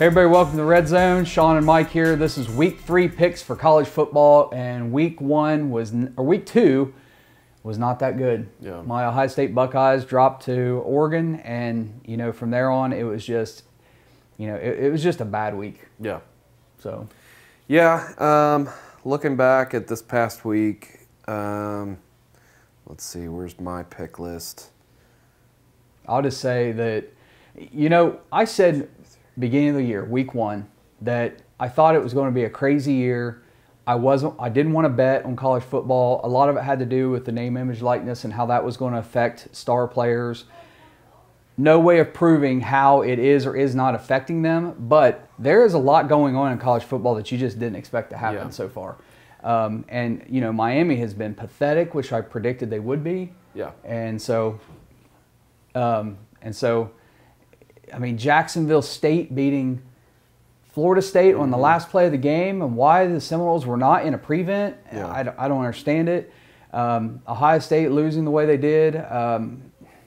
Hey everybody, welcome to the Red Zone. Sean and Mike here. This is week 3 picks for college football, and week two was not that good. Yeah. My Ohio State Buckeyes dropped to Oregon, and you know, from there on, it was just, you know, it was just a bad week. Yeah. So. Yeah. Looking back at this past week, let's see, where's my pick list? I'll just say that, you know, I said beginning of the year, week 1, that I thought it was going to be a crazy year. I didn't want to bet on college football. A lot of it had to do with the name, image, likeness and how that was going to affect star players. No way of proving how it is or is not affecting them, but there is a lot going on in college football that you just didn't expect to happen so far. And you know, Miami has been pathetic, which I predicted they would be. Yeah. And so I mean, Jacksonville State beating Florida State on the last play of the game, and why the Seminoles were not in a prevent, I don't understand it. Ohio State losing the way they did, I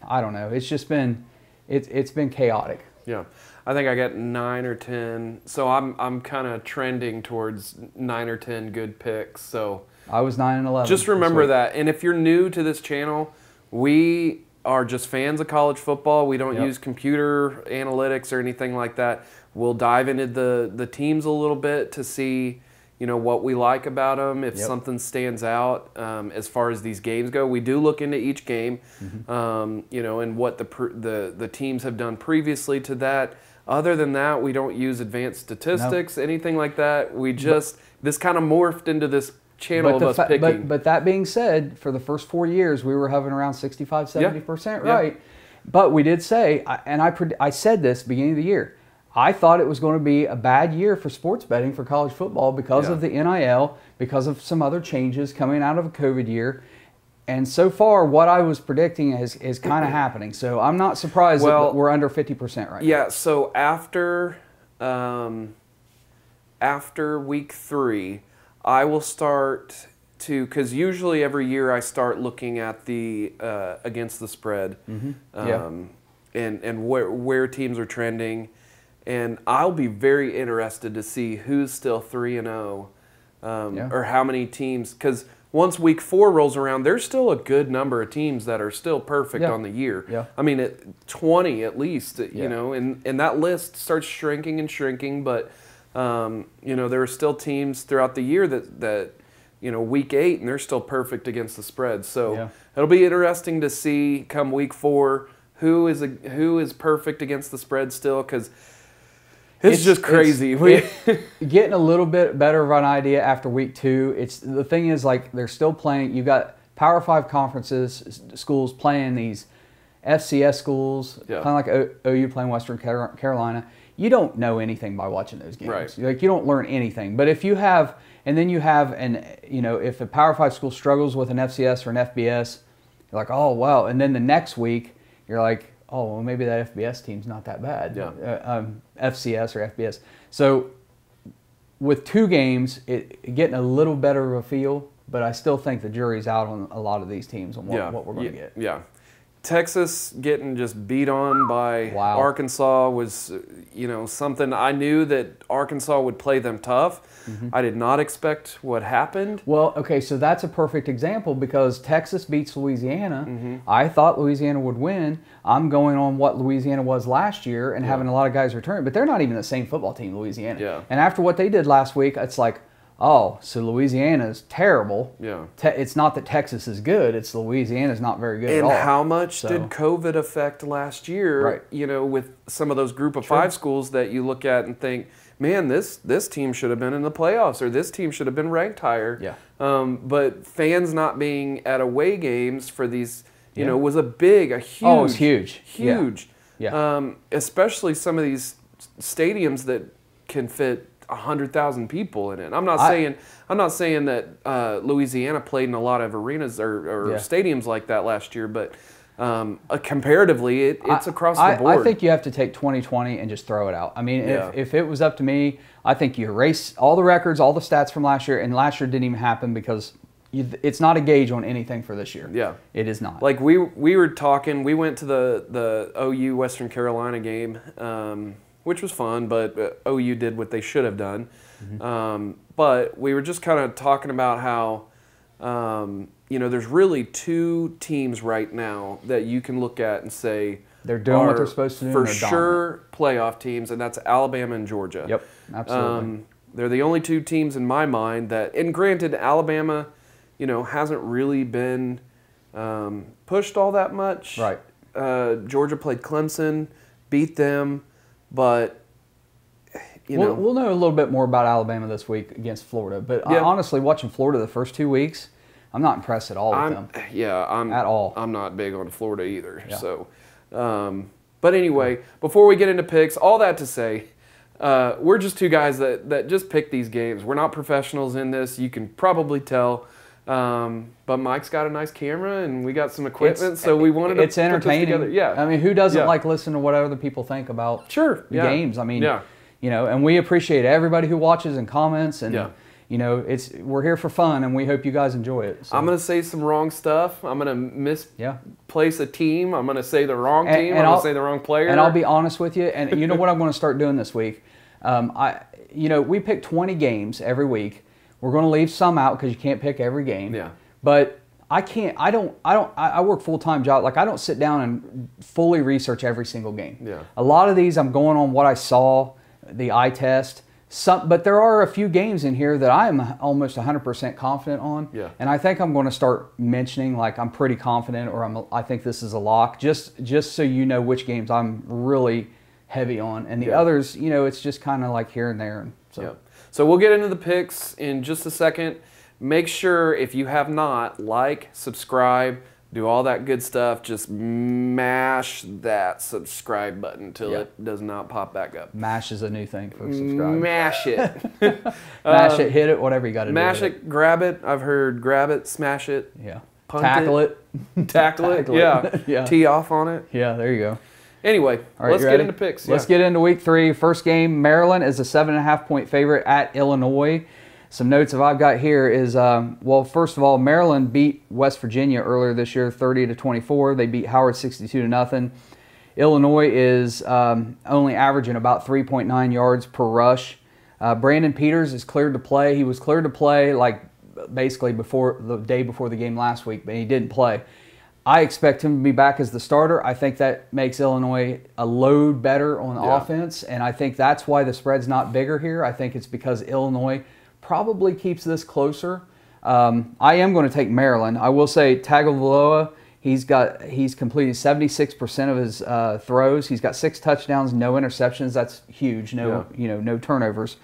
don't know. It's just been, it's been chaotic. Yeah, I think I got 9 or 10, so I'm kind of trending towards 9 or 10 good picks. So I was 9 and 11. Just remember that, and if you're new to this channel, we are just fans of college football. We don't use computer analytics or anything like that. We'll dive into the teams a little bit to see, you know, what we like about them, if something stands out as far as these games go. We do look into each game, you know, and what the teams have done previously to that. Other than that, we don't use advanced statistics, anything like that. We just, this kind of morphed into this channel of us picking. But that being said, for the first 4 years, we were hovering around 65, 70% right. But we did say, and I said this beginning of the year, I thought it was going to be a bad year for sports betting for college football because of the NIL, because of some other changes coming out of a COVID year. And so far, what I was predicting is kind of happening. So I'm not surprised that we're under 50% right now. Yeah, so after week 3, I will start to, because usually every year I start looking at the against the spread and where teams are trending, and I'll be very interested to see who's still 3-0 or how many teams, because once week 4 rolls around, there's still a good number of teams that are still perfect on the year. Yeah. I mean, 20 at least, you know, and that list starts shrinking and shrinking, but you know, there are still teams throughout the year that you know, week 8, and they're still perfect against the spread. So it'll be interesting to see come week 4 who is perfect against the spread still, because it's just crazy. Getting a little bit better of an idea after week 2. It's the thing is, like, they're still playing. You've got Power 5 conferences schools playing these FCS schools, kind of like OU playing Western Carolina. You don't know anything by watching those games. Right. Like, you don't learn anything. But if you have, and then you have, you know, if a Power 5 school struggles with an FCS or an FBS, you're like, oh, wow. And then the next week, you're like, oh, well, maybe that FBS team's not that bad. Yeah. FCS or FBS. So with 2 games, getting a little better of a feel, but I still think the jury's out on a lot of these teams on what we're going to get. Yeah. Texas getting just beat on by Arkansas was, you know, something I knew that Arkansas would play them tough. I did not expect what happened. Well, okay, so that's a perfect example, because Texas beats Louisiana. I thought Louisiana would win. I'm going on what Louisiana was last year and having a lot of guys return, but they're not even the same football team, Louisiana. And after what they did last week, it's like, oh, so Louisiana's terrible. It's not that Texas is good. It's Louisiana's not very good at all. And how much did COVID affect last year, you know, with some of those group of 5 schools that you look at and think, man, this team should have been in the playoffs, or this team should have been ranked higher. But fans not being at away games for these, you know, was a huge. Oh, it was huge. Huge. Especially some of these stadiums that can fit 100,000 people in it. I'm not saying that Louisiana played in a lot of arenas or stadiums like that last year, but comparatively, it's across the board. I think you have to take 2020 and just throw it out. I mean, if it was up to me, I think you erase all the records, all the stats from last year, and last year didn't even happen because it's not a gauge on anything for this year. Yeah, it is not. Like we were talking, we went to the OU Western Carolina game. which was fun, but OU did what they should have done. Mm-hmm. But we were just kind of talking about how, you know, there's really two teams right now that you can look at and say they're doing what they're supposed to do. For sure, playoff teams, and that's Alabama and Georgia. Yep, absolutely. They're the only two teams in my mind that, and granted, Alabama, you know, hasn't really been pushed all that much. Right. Georgia played Clemson, beat them, but you know. We'll know a little bit more about Alabama this week against Florida. But yeah. Honestly, watching Florida the first 2 weeks, I'm not impressed at all with them. Yeah, I'm not big on Florida either. Yeah. So, but anyway, before we get into picks, all that to say, we're just two guys that just pick these games. We're not professionals in this. You can probably tell. But Mike's got a nice camera and we got some equipment, so we wanted to put this together. Yeah. I mean, who doesn't like listening to what other people think about games? I mean, you know, and we appreciate everybody who watches and comments, and you know, we're here for fun, and we hope you guys enjoy it. So. I'm gonna say some wrong stuff. I'm gonna misplace a team. I'm gonna say the wrong team. I'm gonna say the wrong player. And I'll be honest with you. And you know what I'm gonna start doing this week? You know, we pick 20 games every week. We're going to leave some out because you can't pick every game. Yeah. But I work full-time job. Like, I don't sit down and fully research every single game. Yeah. A lot of these I'm going on what I saw, the eye test. But there are a few games in here that I'm almost 100% confident on. Yeah. And I think I'm going to start mentioning, like, I'm pretty confident, or I think this is a lock, just so you know which games I'm really heavy on. And the others, you know, it's just kind of like here and there. And so. Yeah. So we'll get into the picks in just a second. Make sure, if you have not, like, subscribe, do all that good stuff. Just mash that subscribe button till it does not pop back up. Mash is a new thing for subscribe. Mash it. Mash it, hit it, whatever you got to do. Mash it, grab it. I've heard grab it, smash it. Yeah. Tackle it. Tackle it. Yeah. Tee off on it. Yeah, there you go. Anyway, let's get into picks. Let's get into week three. First game, Maryland is a 7.5-point favorite at Illinois. Some notes that I've got here is, well, first of all, Maryland beat West Virginia earlier this year, 30-24. They beat Howard 62-0. Illinois is only averaging about 3.9 yards per rush. Brandon Peters is cleared to play. He was cleared to play, like, basically the day before the game last week, but he didn't play. I expect him to be back as the starter. I think that makes Illinois a load better on offense, and I think that's why the spread's not bigger here. I think it's because Illinois probably keeps this closer. I am going to take Maryland. I will say Tagovailoa, he's completed 76% of his throws. He's got 6 touchdowns, no interceptions. That's huge. No turnovers.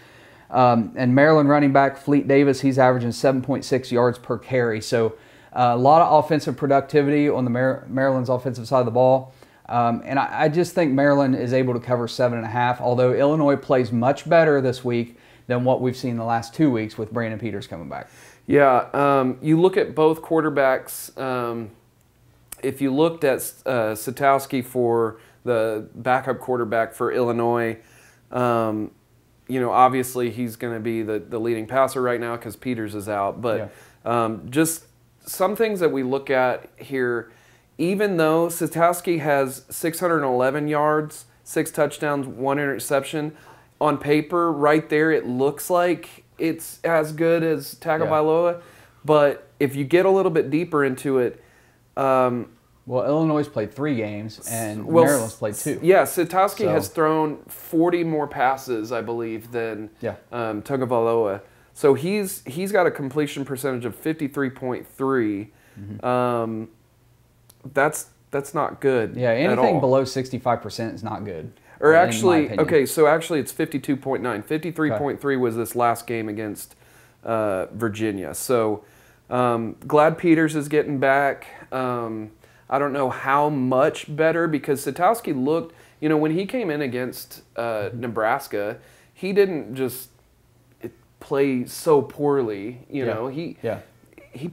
And Maryland running back Fleet Davis, he's averaging 7.6 yards per carry. So. A lot of offensive productivity on the Maryland's offensive side of the ball. And I just think Maryland is able to cover 7.5, although Illinois plays much better this week than what we've seen the last 2 weeks with Brandon Peters coming back. Yeah, you look at both quarterbacks. If you looked at Sitkowski for the backup quarterback for Illinois, you know, obviously he's going to be the leading passer right now because Peters is out. But just... some things that we look at here, even though Sitkowski has 611 yards, 6 touchdowns, 1 interception, on paper right there it looks like it's as good as Tagovailoa, but if you get a little bit deeper into it... well, Illinois played 3 games and Maryland's played 2. Yeah, Sitkowski has thrown 40 more passes, I believe, than Tagovailoa. So he's got a completion percentage of 53.3. That's not good. Yeah, anything below 65% is not good. Or actually, okay, so actually it's 52.9. 53.3 was this last game against Virginia. So glad Peters is getting back. I don't know how much better, because Sitkowski looked, you know, when he came in against Nebraska, he didn't just play so poorly, you know. He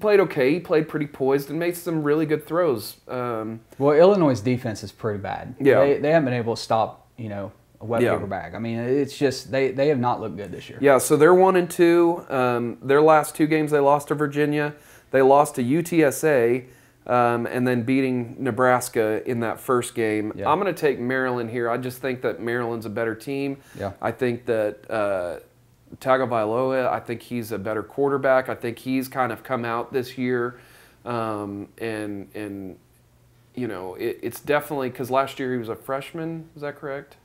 played okay. He played pretty poised and made some really good throws. Well, Illinois' defense is pretty bad. Yeah, they haven't been able to stop, you know, a wet paper bag. I mean, it's just they have not looked good this year. Yeah, so they're 1-2. Their last 2 games they lost to Virginia. They lost to UTSA. and then beating Nebraska in that first game. Yeah. I'm going to take Maryland here. I just think that Maryland's a better team. Yeah. I think that Tagovailoa, I think he's a better quarterback. I think he's kind of come out this year, and you know, it's definitely, because last year he was a freshman. Is that correct?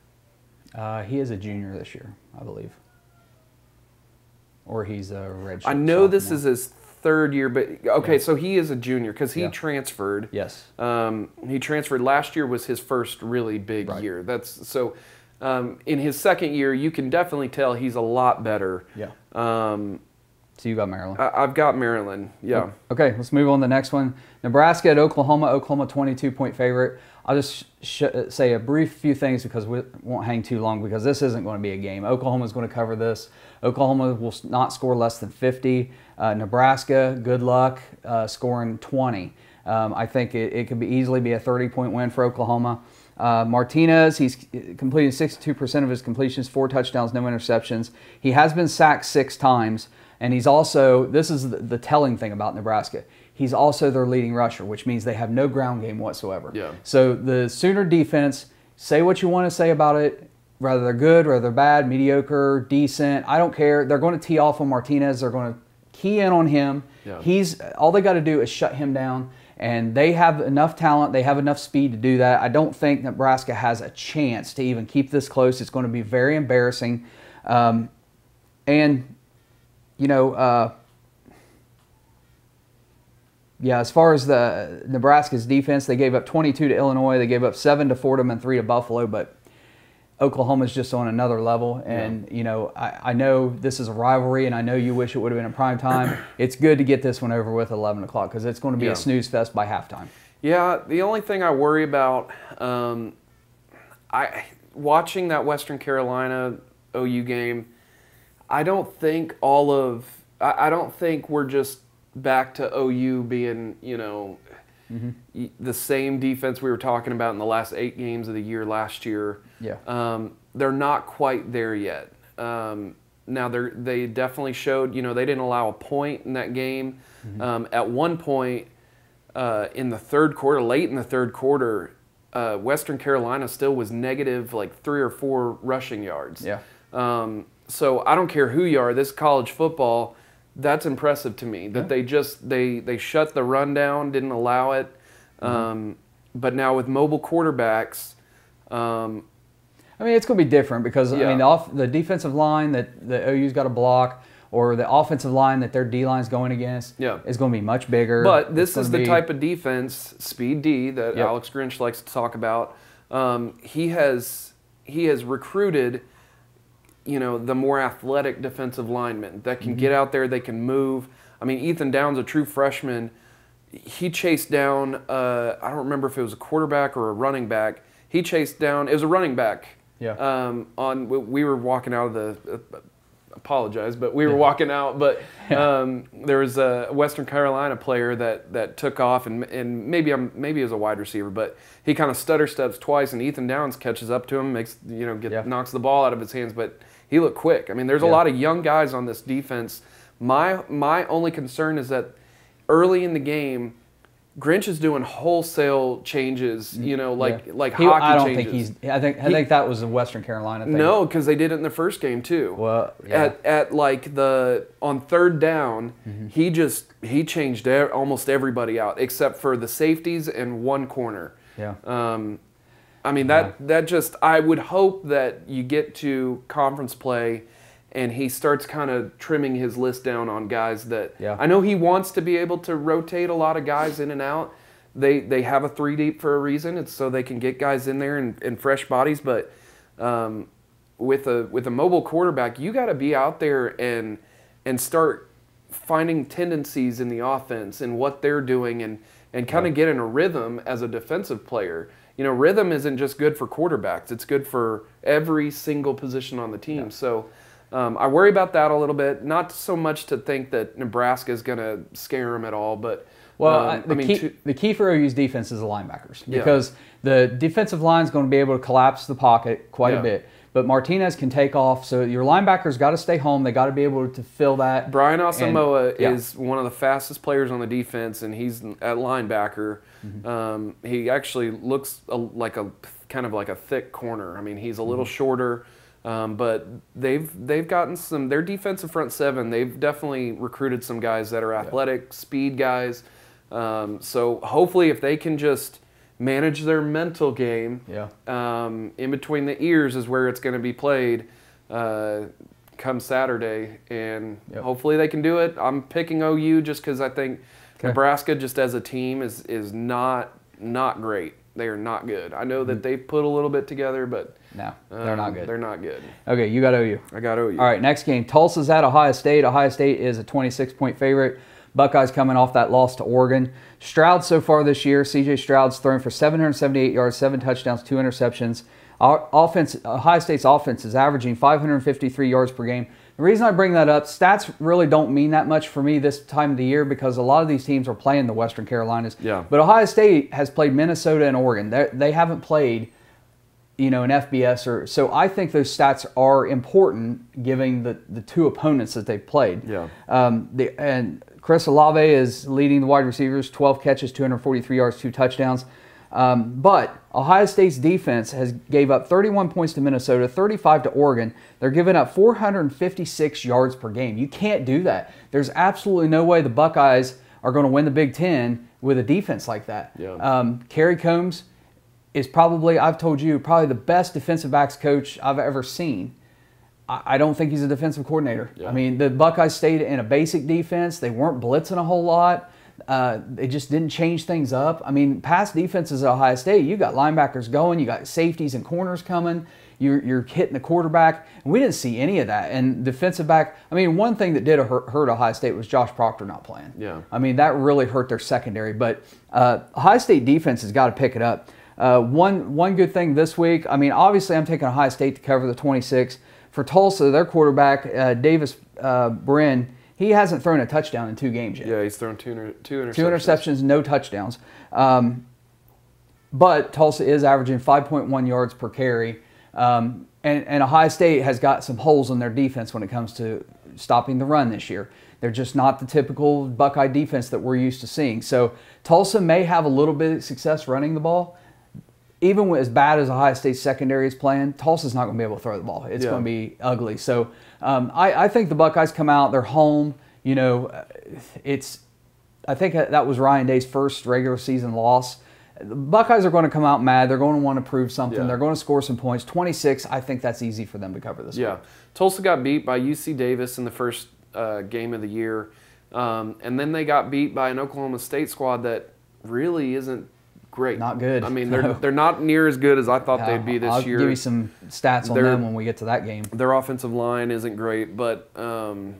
He is a junior this year, I believe. Or he's a redshirt. I know this is his third year, but okay, yeah. So he is a junior because he transferred. Yes. He transferred. Last year was his first really big year. That's so. In his second year, you can definitely tell he's a lot better. Yeah. So you got Maryland. I've got Maryland, yeah. Okay, let's move on to the next one. Nebraska at Oklahoma. Oklahoma 22-point favorite. I'll just say a brief few things because we won't hang too long, because this isn't going to be a game. Oklahoma's going to cover this. Oklahoma will not score less than 50. Nebraska, good luck scoring 20. I think it could easily be a 30-point win for Oklahoma. Martinez, he's completing 62% of his completions, 4 touchdowns, no interceptions. He has been sacked 6 times, and he's also, this is the telling thing about Nebraska, he's also their leading rusher, which means they have no ground game whatsoever. Yeah. So the Sooner defense, say what you want to say about it, whether they're good, whether they're bad, mediocre, decent, I don't care. They're going to tee off on Martinez. They're going to key in on him. Yeah. All they got to do is shut him down. And they have enough talent, they have enough speed to do that. I don't think Nebraska has a chance to even keep this close. It's going to be very embarrassing. And, you know, yeah, as far as the Nebraska's defense, they gave up 22 to Illinois. They gave up 7 to Fordham and 3 to Buffalo, but Oklahoma's just on another level, and you know, I know this is a rivalry, and I know you wish it would have been in prime time. It's good to get this one over with 11 o'clock because it's going to be a snooze fest by halftime. Yeah, the only thing I worry about, watching that Western Carolina OU game, I don't think we're just back to OU being, you know, the same defense we were talking about in the last 8 games of the year last year. Yeah. They're not quite there yet. Now, they definitely showed, you know, they didn't allow a point in that game. At one point in the third quarter, late in the third quarter, Western Carolina still was negative like 3 or 4 rushing yards. Yeah. So I don't care who you are, this is college football. That's impressive to me, that they just they shut the run down, didn't allow it. But now with mobile quarterbacks, I mean, it's going to be different because, I mean, the defensive line that the OU's got to block, or the offensive line that their D-line's going against, is going to be much bigger. But this is the type of defense, speed D, that Alex Grinch likes to talk about. He has recruited, you know, the more athletic defensive linemen that can get out there, they can move. I mean, Ethan Downs, a true freshman, he chased down, I don't remember if it was a quarterback or a running back. He chased down, it was a running back. Yeah. We were walking out of the, apologize, but we were walking out, but there was a Western Carolina player that took off, and maybe it was a wide receiver, but he kind of stutter steps twice, and Ethan Downs catches up to him, makes, you know, knocks the ball out of his hands, but he looked quick. I mean, there's a lot of young guys on this defense. My only concern is that early in the game, Grinch is doing wholesale changes, you know, like hockey changes. I think that was a Western Carolina thing. No, because they did it in the first game too. Well, yeah. At like on third down, he changed almost everybody out except for the safeties and one corner. Yeah. I mean that just, I would hope that you get to conference play, and he starts kind of trimming his list down on guys that... Yeah. I know he wants to be able to rotate a lot of guys in and out. They have a 3 deep for a reason. It's so they can get guys in there and fresh bodies. But with a mobile quarterback, you got to be out there and start finding tendencies in the offense and what they're doing and kind of get in a rhythm as a defensive player. You know, rhythm isn't just good for quarterbacks. It's good for every single position on the team. Yeah. So... I worry about that a little bit. Not so much to think that Nebraska is going to scare them at all, but the key for OU's defense is the linebackers, because the defensive line is going to be able to collapse the pocket quite a bit. But Martinez can take off, so your linebackers got to stay home. They got to be able to fill that. Brian Asamoah is one of the fastest players on the defense, and he's at linebacker. Mm-hmm. He actually looks like a thick corner. I mean, he's a little shorter, but they've gotten some. Their defensive front seven, they've definitely recruited some guys that are athletic, speed guys. So hopefully, if they can just manage their mental game. Yeah. In between the ears is where it's going to be played come Saturday, and hopefully they can do it. I'm picking OU just because I think Nebraska just as a team is not great. They are not good. I know that they've put a little bit together, but no, they're not good. They're not good. Okay, you got OU. I got OU. All right, next game. Tulsa's at Ohio State. Ohio State is a 26-point favorite. Buckeyes coming off that loss to Oregon. Stroud so far this year, C.J. Stroud's thrown for 778 yards, 7 touchdowns, 2 interceptions. Our offense, Ohio State's offense is averaging 553 yards per game. The reason I bring that up, stats really don't mean that much for me this time of the year because a lot of these teams are playing the Western Carolinas. Yeah. But Ohio State has played Minnesota and Oregon. They haven't played, you know, an FBS. So I think those stats are important given the two opponents that they've played. Yeah. Chris Olave is leading the wide receivers, 12 catches, 243 yards, 2 touchdowns. But Ohio State's defense has gave up 31 points to Minnesota, 35 to Oregon. They're giving up 456 yards per game. You can't do that. There's absolutely no way the Buckeyes are going to win the Big Ten with a defense like that. Yeah. Kerry Combs is probably, I've told you, probably the best defensive backs coach I've ever seen. I don't think he's a defensive coordinator. Yeah. I mean, the Buckeyes stayed in a basic defense. They weren't blitzing a whole lot. They just didn't change things up. I mean, past defenses at Ohio State, you got linebackers going, you got safeties and corners coming, you're hitting the quarterback. And we didn't see any of that. And defensive back, I mean, one thing that did hurt Ohio State was Josh Proctor not playing. Yeah. I mean, that really hurt their secondary. But Ohio State defense has got to pick it up. One good thing this week, I mean, obviously I'm taking Ohio State to cover the 26. For Tulsa, their quarterback, Davis Brin, he hasn't thrown a touchdown in 2 games yet. Yeah, he's thrown two interceptions. 2 interceptions, no touchdowns. But Tulsa is averaging 5.1 yards per carry. And Ohio State has got some holes in their defense when it comes to stopping the run this year. They're just not the typical Buckeye defense that we're used to seeing. So Tulsa may have a little bit of success running the ball. Even with as bad as Ohio State's secondary is playing, Tulsa's not going to be able to throw the ball. It's going to be ugly. So I think the Buckeyes come out. They're home. You know, I think that was Ryan Day's first regular season loss. The Buckeyes are going to come out mad. They're going to want to prove something. Yeah. They're going to score some points. 26, I think that's easy for them to cover this week. Tulsa got beat by UC Davis in the first game of the year. And then they got beat by an Oklahoma State squad that really isn't great. Not good. I mean, they're not near as good as I thought they'd be this year. I'll give you some stats on them when we get to that game. Their offensive line isn't great, but and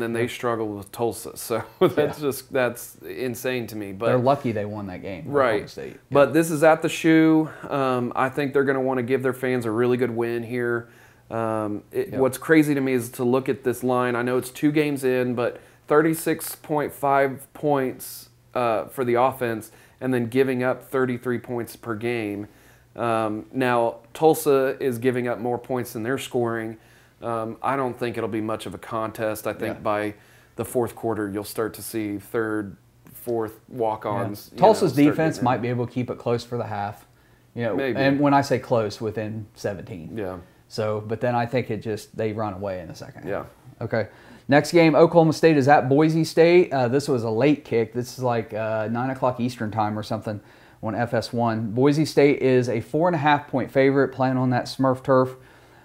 then they struggled with Tulsa. So that's insane to me. But they're lucky they won that game. Right. State. But this is at the Shoe. I think they're going to want to give their fans a really good win here. What's crazy to me is to look at this line. I know it's 2 games in, but 36.5 points for the offense, and then giving up 33 points per game. Now, Tulsa is giving up more points than they're scoring. I don't think it'll be much of a contest. I think by the fourth quarter, you'll start to see third, fourth walk-ons. Yeah. Tulsa's defense might be able to keep it close for the half. You know, maybe. And when I say close, within 17. Yeah. So, but then I think they run away in the second half. Okay. Next game, Oklahoma State is at Boise State. This was a late kick. This is like 9 o'clock Eastern time or something on FS1. Boise State is a 4.5-point favorite playing on that Smurf turf.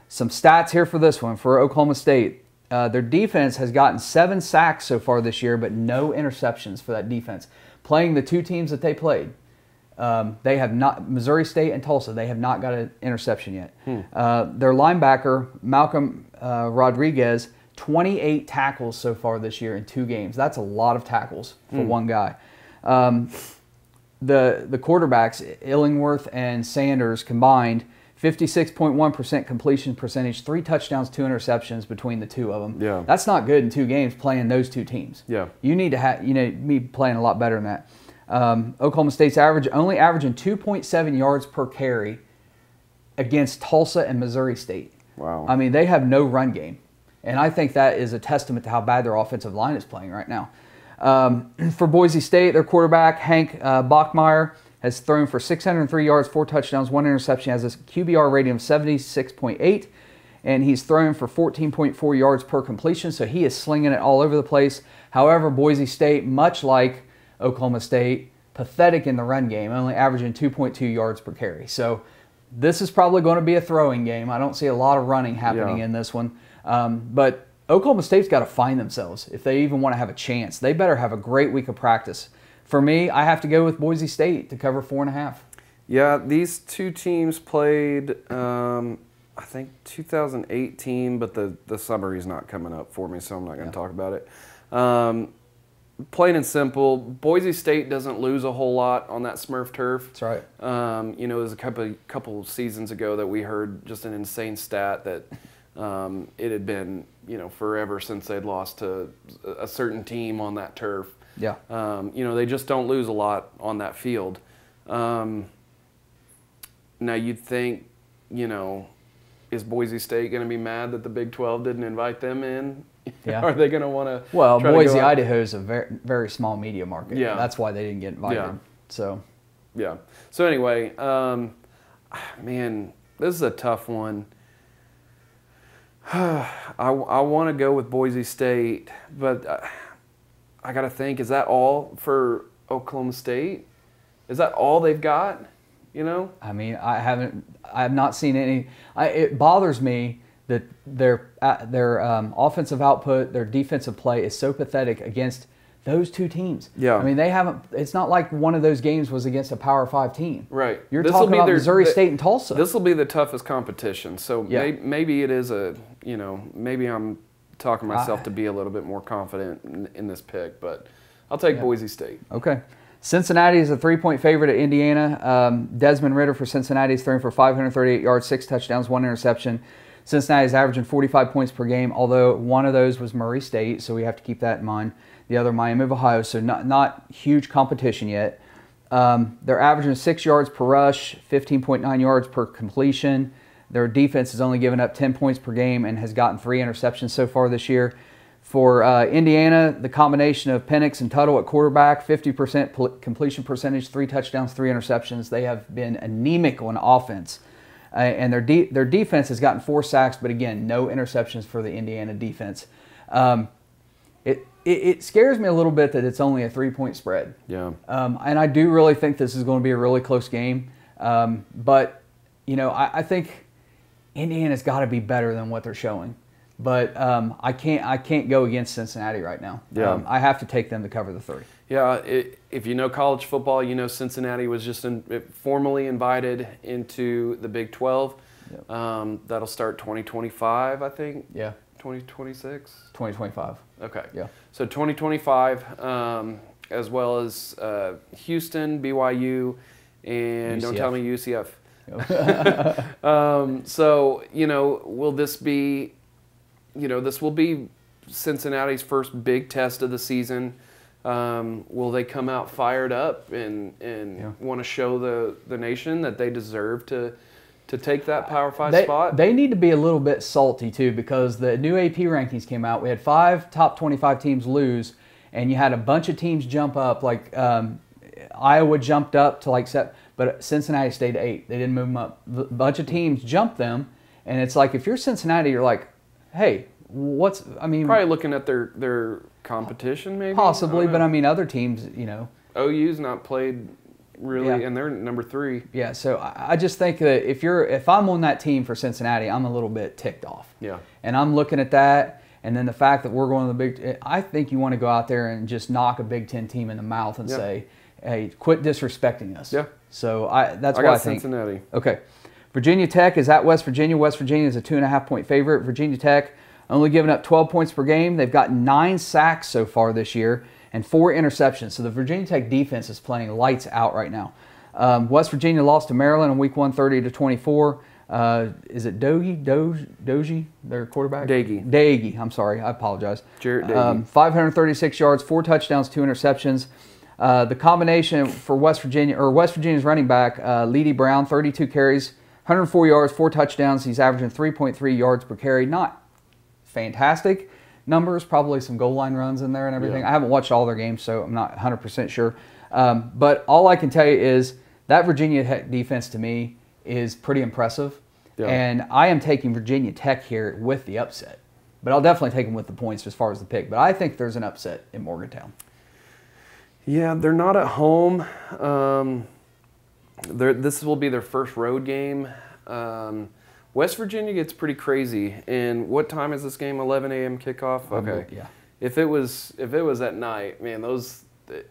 Some stats here for this one for Oklahoma State. Their defense has gotten 7 sacks so far this year, but no interceptions for that defense. Playing the 2 teams that they played, they have not, Missouri State and Tulsa, they have not got an interception yet. Their linebacker, Malcolm Rodriguez, 28 tackles so far this year in 2 games. That's a lot of tackles for one guy. The quarterbacks, Illingworth and Sanders combined, 56.1% completion percentage, 3 touchdowns, 2 interceptions between the 2 of them. Yeah. That's not good in 2 games playing those 2 teams. Yeah. You need to be playing a lot better than that. Oklahoma State's only averaging 2.7 yards per carry against Tulsa and Missouri State. Wow. I mean, they have no run game. And I think that is a testament to how bad their offensive line is playing right now. For Boise State, their quarterback, Hank Bachmeier, has thrown for 603 yards, 4 touchdowns, 1 interception, has a QBR rating of 76.8, and he's thrown for 14.4 yards per completion, so he is slinging it all over the place. However, Boise State, much like Oklahoma State, pathetic in the run game, only averaging 2.2 yards per carry. So this is probably going to be a throwing game. I don't see a lot of running happening in this one. But Oklahoma State's got to find themselves if they even want to have a chance. They better have a great week of practice. For me, I have to go with Boise State to cover 4.5. Yeah, these two teams played, I think, 2018, but the summary's not coming up for me, so I'm not going to talk about it. Plain and simple, Boise State doesn't lose a whole lot on that Smurf turf. That's right. You know, there's a couple seasons ago that we heard just an insane stat that it had been, you know, forever since they'd lost to a certain team on that turf. Yeah. You know, they just don't lose a lot on that field. Now you'd think, you know, is Boise State going to be mad that the Big 12 didn't invite them in? Yeah. Are they going to want to? Well, Boise, Idaho is a very, very small media market. Yeah. That's why they didn't get invited. Yeah. So. Yeah. So anyway, man, this is a tough one. I want to go with Boise State, but I got to think, is that all for Oklahoma State? Is that all they've got, you know? I mean, I have not seen any. It bothers me that their offensive output, their defensive play is so pathetic against those two teams. Yeah. I mean, they haven't, it's not like one of those games was against a Power 5 team. Right. You're talking about Missouri State and Tulsa. This will be the toughest competition. So maybe it is a, you know, maybe I'm talking myself to be a little bit more confident in this pick, but I'll take Boise State. Okay. Cincinnati is a 3-point favorite at Indiana. Desmond Ritter for Cincinnati is throwing for 538 yards, 6 touchdowns, 1 interception. Cincinnati is averaging 45 points per game, although one of those was Murray State, so we have to keep that in mind. The other, Miami of Ohio, so not huge competition yet. They're averaging 6 yards per rush, 15.9 yards per completion. Their defense has only given up 10 points per game and has gotten 3 interceptions so far this year. For Indiana, the combination of Penix and Tuttle at quarterback, 50% completion percentage, 3 touchdowns, 3 interceptions. They have been anemic on offense. And their defense has gotten 4 sacks, but again, no interceptions for the Indiana defense. It scares me a little bit that it's only a 3-point spread. Yeah. And I do really think this is going to be a really close game. But, you know, I think Indiana's got to be better than what they're showing. But I can't go against Cincinnati right now. Yeah. I have to take them to cover the 3. Yeah, if you know college football, you know Cincinnati was just formally invited into the Big 12. Yep. That'll start 2025, I think. Yeah. 2026? 2025. Okay. Yeah. So 2025, as well as Houston, BYU, and UCF. Don't tell me UCF. So, you know, will this be... You know, this will be Cincinnati's first big test of the season. Will they come out fired up and want to show the nation that they deserve to take that Power 5 spot? They need to be a little bit salty, too, because the new AP rankings came out. We had 5 top 25 teams lose, and you had a bunch of teams jump up. Like Iowa jumped up to but Cincinnati stayed 8. They didn't move them up. A bunch of teams jumped them, and it's like if you're Cincinnati, you're like, hey, I mean... Probably looking at their competition, maybe? Possibly, but I mean, other teams, you know... OU's not played really, and they're number 3. Yeah, so I just think that if I'm on that team for Cincinnati, I'm a little bit ticked off. Yeah. And I'm looking at that, and then the fact that we're going to the Big... I think you want to go out there and just knock a Big Ten team in the mouth and say, hey, quit disrespecting us. Yeah. So that's what I think. Cincinnati. Okay. Virginia Tech is at West Virginia. West Virginia is a 2.5-point favorite. Virginia Tech only giving up 12 points per game. They've gotten 9 sacks so far this year and 4 interceptions. So the Virginia Tech defense is playing lights out right now. West Virginia lost to Maryland in Week 1, 30-24. Is it Doge, their quarterback? Daigie. I'm sorry. I apologize. Jarrett Daigie. 536 yards, 4 touchdowns, 2 interceptions. The combination for West Virginia, or West Virginia's running back, Leedy Brown, 32 carries. 104 yards, 4 touchdowns. He's averaging 3.3 yards per carry. Not fantastic numbers. Probably some goal line runs in there and everything. Yeah. I haven't watched all their games, so I'm not 100% sure. But all I can tell you is that Virginia Tech defense to me is pretty impressive. Yeah. And I am taking Virginia Tech here with the upset. But I'll definitely take them with the points as far as the pick. But I think there's an upset in Morgantown. Yeah, they're not at home. This will be their first road game. West Virginia gets pretty crazy. And what time is this game? 11 a.m. kickoff? Okay. Yeah. If it was at night, man, those,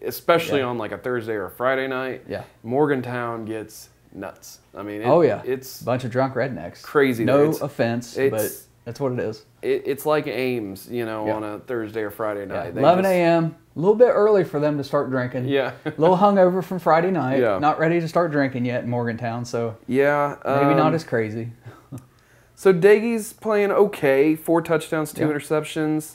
especially on like a Thursday or a Friday night, Morgantown gets nuts. I mean, it's a bunch of drunk rednecks. Crazy. No offense, but that's what it is. It's like Ames, on a Thursday or Friday night. 11 a.m., a little bit early for them to start drinking. Yeah. A little hungover from Friday night. Yeah. Not ready to start drinking yet in Morgantown, so maybe not as crazy. So Daggy's playing okay. 4 touchdowns, 2 interceptions.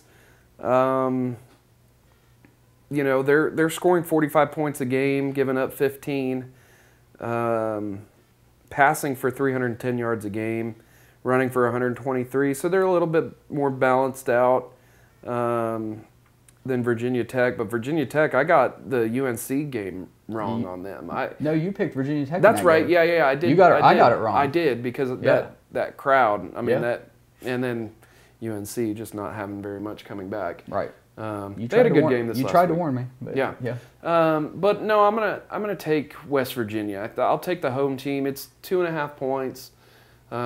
They're scoring 45 points a game, giving up 15. Passing for 310 yards a game. Running for 123, so they're a little bit more balanced out than Virginia Tech. But Virginia Tech, I got the UNC game wrong on them. No, you picked Virginia Tech. That's right. Game. Yeah, I did. I got it wrong. I did because of that crowd. I mean that, and then UNC just not having very much coming back. Right. They had a good game this last week. You tried to warn me. But yeah. But no, I'm gonna take West Virginia. I'll take the home team. It's 2.5 points. They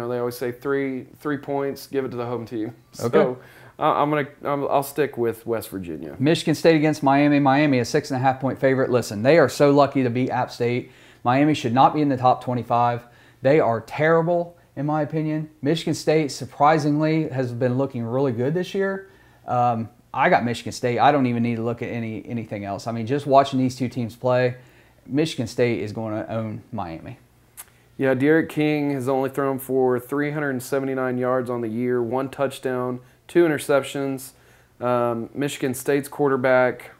always say three points, give it to the home team. Okay. So I'll stick with West Virginia. Michigan State against Miami. Miami, a 6.5 point favorite. Listen, they are so lucky to beat App State. Miami should not be in the top 25. They are terrible, in my opinion. Michigan State, surprisingly, has been looking really good this year. I got Michigan State. I don't even need to look at anything else. I mean, just watching these two teams play, Michigan State is going to own Miami. Yeah, Derek King has only thrown for 379 yards on the year, 1 touchdown, 2 interceptions. Michigan State's quarterback,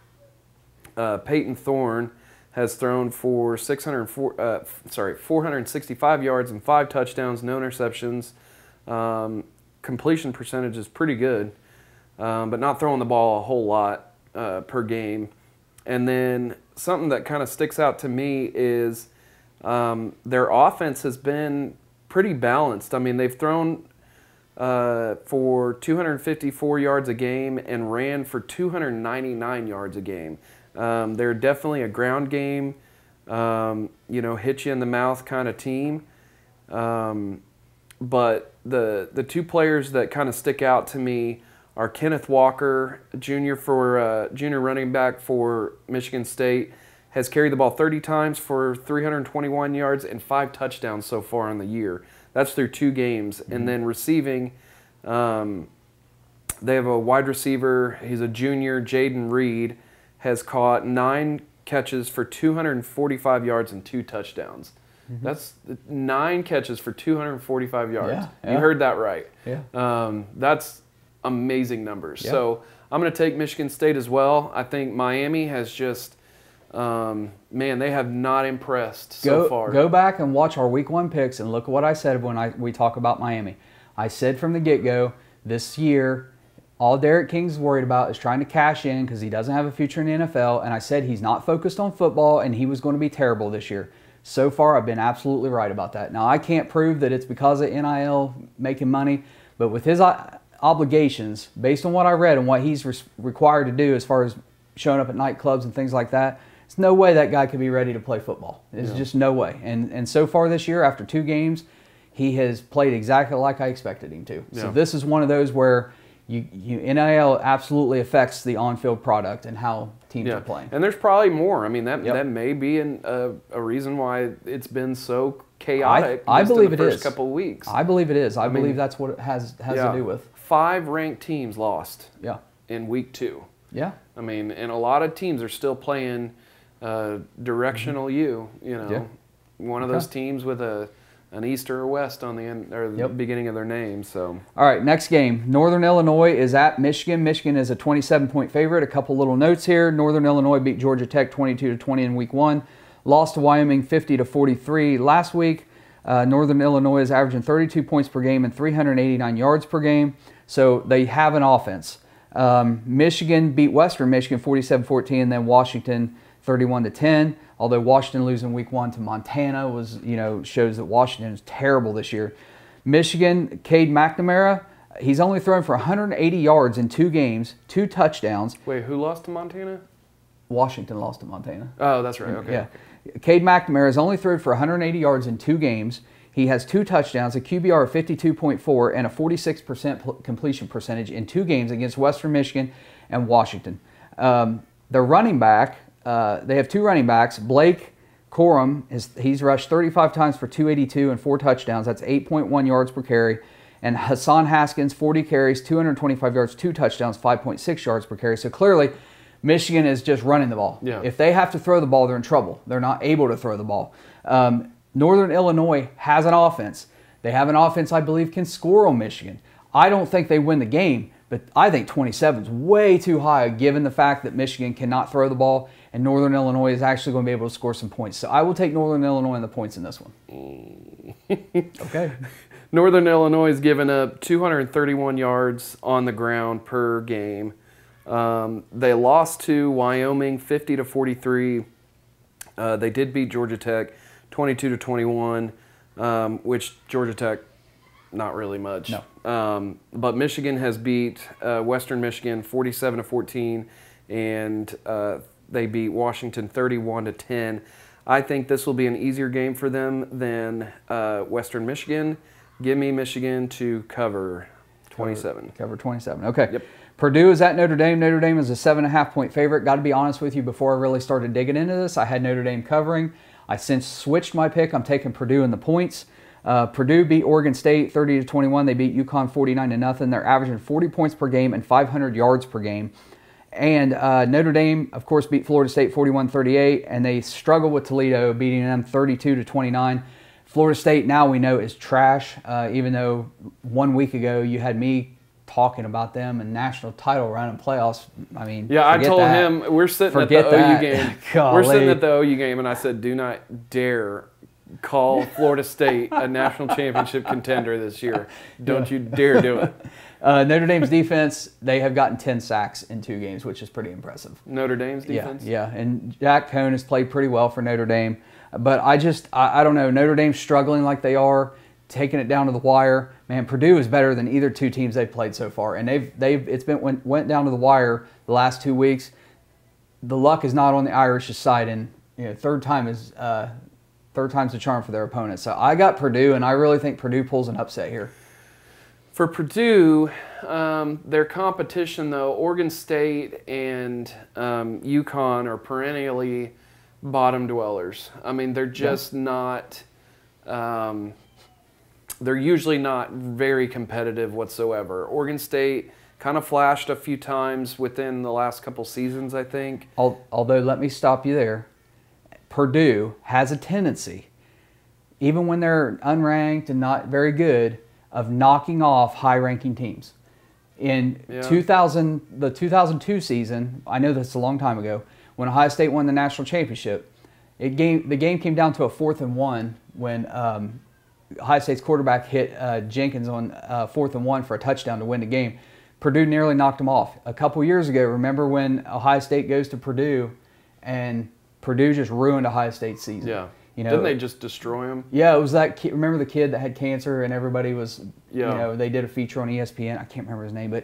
Peyton Thorne, has thrown for 465 yards and 5 touchdowns, no interceptions. Completion percentage is pretty good, but not throwing the ball a whole lot per game. And then something that kind of sticks out to me is their offense has been pretty balanced. I mean, they've thrown for 254 yards a game and ran for 299 yards a game. They're definitely a ground game, hit you in the mouth kind of team. But the 2 players that kind of stick out to me are Kenneth Walker, junior running back for Michigan State, has carried the ball 30 times for 321 yards and 5 touchdowns so far on the year. That's through 2 games. Mm-hmm. And then receiving, they have a wide receiver. He's a junior. Jaden Reed has caught 9 catches for 245 yards and 2 touchdowns. Mm-hmm. That's 9 catches for 245 yards. Yeah. You heard that right. Yeah. That's amazing numbers. Yeah. So I'm going to take Michigan State as well. I think Miami has just... they have not impressed so far. Go back and watch our Week 1 picks and look at what I said when we talk about Miami. I said from the get-go, this year, all Derek King's worried about is trying to cash in because he doesn't have a future in the NFL, and I said he's not focused on football and he was going to be terrible this year. So far, I've been absolutely right about that. Now, I can't prove that it's because of NIL making money, but with his obligations, based on what I read and what he's required to do as far as showing up at nightclubs and things like that, there's no way that guy could be ready to play football. There's just no way. And so far this year, after 2 games, he has played exactly like I expected him to. Yeah. So this is one of those where NIL absolutely affects the on-field product and how teams are playing. And there's probably more. I mean, that may be a reason why it's been so chaotic. I believe it is. First couple of weeks. I believe it is. I believe that's what it has to do with. 5 ranked teams lost. Yeah. In week 2. Yeah. I mean, and a lot of teams are still playing. Directional one of those teams with an east or a west on the end or the beginning of their name. So all right, next game, Northern Illinois is at Michigan. Michigan is a 27-point favorite. A couple little notes here. Northern Illinois beat Georgia Tech 22-20 in week 1, lost to Wyoming 50-43 last week. Northern Illinois is averaging 32 points per game and 389 yards per game, so they have an offense. Michigan beat Western Michigan 47-14, and then Washington 31-10. Although Washington losing week one to Montana was, shows that Washington is terrible this year. Michigan, Cade McNamara, he's only thrown for 180 yards in 2 games, 2 touchdowns. Wait, who lost to Montana? Washington lost to Montana. Oh, that's right. Okay. Yeah. Cade McNamara has only thrown for 180 yards in 2 games. He has 2 touchdowns, a QBR of 52.4, and a 46% completion percentage in 2 games against Western Michigan and Washington. The running back, they have 2 running backs. Blake Corum, he's rushed 35 times for 282 and 4 touchdowns. That's 8.1 yards per carry. And Hassan Haskins, 40 carries, 225 yards, 2 touchdowns, 5.6 yards per carry. So clearly, Michigan is just running the ball. Yeah. If they have to throw the ball, they're in trouble. They're not able to throw the ball. Northern Illinois has an offense. They have an offense I believe can score on Michigan. I don't think they win the game, but I think 27 is way too high given the fact that Michigan cannot throw the ball and Northern Illinois is actually going to be able to score some points. So I will take Northern Illinois and the points in this one. Okay. Northern Illinois is giving up 231 yards on the ground per game. They lost to Wyoming 50-43. They did beat Georgia Tech 22-21, which Georgia Tech, not really much. No. But Michigan has beat Western Michigan 47-14, and they beat Washington 31-10. I think this will be an easier game for them than Western Michigan. Give me Michigan to cover 27. Cover 27. Okay. Yep. Purdue is at Notre Dame. Notre Dame is a 7.5-point favorite. Got to be honest with you, before I really started digging into this, I had Notre Dame covering. I since switched my pick. I'm taking Purdue in the points. Purdue beat Oregon State 30-21. They beat UConn 49-0. They're averaging 40 points per game and 500 yards per game. And Notre Dame, of course, beat Florida State 41-38, and they struggle with Toledo, beating them 32-29. Florida State, now we know, is trash, even though 1 week ago you had me talking about them and national title run and playoffs. I mean, yeah, I told him we're sitting at the OU game. We're sitting at the OU game, and I said, do not dare call Florida State a national championship contender this year. Don't you dare do it. Notre Dame's defense, they have gotten 10 sacks in 2 games, which is pretty impressive. Notre Dame's defense? Yeah, yeah. And Jack Cohn has played pretty well for Notre Dame. But I don't know. Notre Dame's struggling like they are, taking it down to the wire. Man, Purdue is better than either 2 teams they've played so far, and it went down to the wire the last 2 weeks. The luck is not on the Irish's side, and third time's the charm for their opponent. So I got Purdue, and I really think Purdue pulls an upset here. For Purdue, their competition though, Oregon State and UConn are perennially bottom dwellers. I mean, they're just not. They're usually not very competitive whatsoever. Oregon State kind of flashed a few times within the last couple seasons, I think. Although, let me stop you there. Purdue has a tendency, even when they're unranked and not very good, of knocking off high-ranking teams. In 2002 season, I know that's a long time ago, when Ohio State won the national championship, the game came down to a 4th and 1 when Ohio State's quarterback hit Jenkins on 4th and 1 for a touchdown to win the game. Purdue nearly knocked him off. A couple years ago, remember when Ohio State goes to Purdue and Purdue just ruined Ohio State's season? Yeah. Didn't they just destroy him? Yeah, it was that kid. Remember the kid that had cancer and everybody was, they did a feature on ESPN. I can't remember his name, but